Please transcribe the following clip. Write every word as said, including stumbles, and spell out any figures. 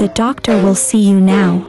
The doctor will see you now.